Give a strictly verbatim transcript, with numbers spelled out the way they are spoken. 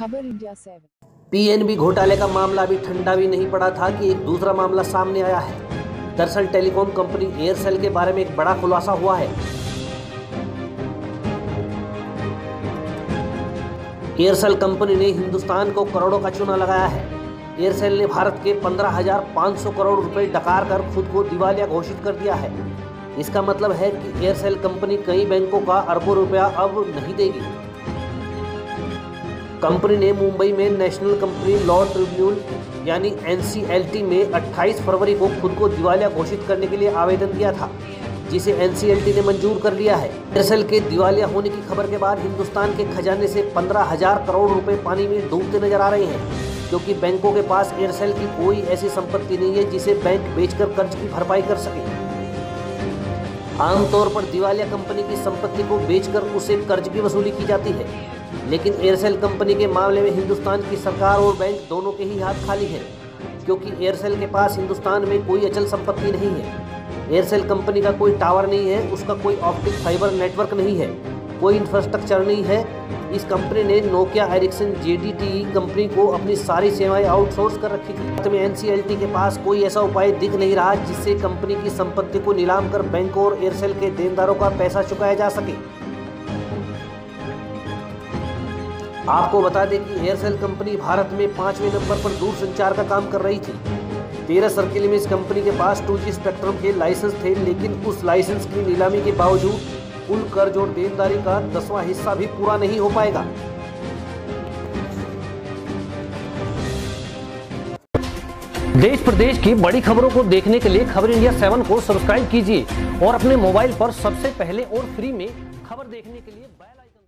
खबर India seven. PNB घोटाले का मामला अभी ठंडा भी नहीं पड़ा था कि एक दूसरा मामला सामने आया है। दरअसल टेलीकॉम कंपनी एयरसेल के बारे में एक बड़ा खुलासा हुआ है। एयरसेल कंपनी ने हिंदुस्तान को करोड़ों का चूना लगाया है। एयरसेल ने भारत के पंद्रह हज़ार पाँच सौ करोड़ रुपए डकार कर खुद को दिवालिया घोषित कर दिया है। इसका मतलब है कि एयरसेल कंपनी कई बैंकों का अरबों रुपया अब नहीं देगी। कंपनी ने मुंबई में नेशनल कंपनी लॉ ट्रिब्यूनल यानी एन सी एल टी में अट्ठाईस फरवरी को खुद को दिवालिया घोषित करने के लिए आवेदन दिया था, जिसे एन सी एल टी ने मंजूर कर लिया है। एयरसेल के दिवालिया होने की खबर के बाद हिंदुस्तान के खजाने से पंद्रह हज़ार करोड़ रुपए पानी में डूबते नजर आ रहे हैं, क्योंकि बैंकों के पास एयरसेल की कोई ऐसी संपत्ति नहीं है जिसे बैंक बेचकर कर्ज की भरपाई कर सके। आमतौर पर दिवालिया कंपनी की संपत्ति को बेचकर उसे कर्ज की वसूली की जाती है, लेकिन एयरसेल कंपनी के मामले में हिंदुस्तान की सरकार और बैंक दोनों के ही हाथ खाली हैं, क्योंकि एयरसेल के पास हिंदुस्तान में कोई अचल संपत्ति नहीं है। एयरसेल कंपनी का कोई टावर नहीं है, उसका कोई ऑप्टिक फाइबर नेटवर्क नहीं है, कोई इंफ्रास्ट्रक्चर नहीं है। इस कंपनी ने Nokia Ericsson Z T E company को अपनी सारी सेवाएं आउटसोर्स कर रखी थी। भारत में एन सी एल टी के पास कोई ऐसा उपाय दिख नहीं रहा जिससे कंपनी की संपत्ति को नीलाम कर बैंकों और एयरसेल के देनदारों का पैसा चुकाया जा सके। आपको बता दें कि एयरसेल कंपनी भारत में पाँचवें नंबर पर दूरसंचार का काम कर रही थी। तेरह सर्किल में इस कंपनी के पास टू जी स्पेक्ट्रम के लाइसेंस थे, लेकिन उस लाइसेंस की नीलामी के बावजूद कुल कर्ज और देनदारी का दसवां हिस्सा भी पूरा नहीं हो पाएगा। देश प्रदेश की बड़ी खबरों को देखने के लिए खबर इंडिया सेवन को सब्सक्राइब कीजिए और अपने मोबाइल पर सबसे पहले और फ्री में खबर देखने के लिए बेल आइकन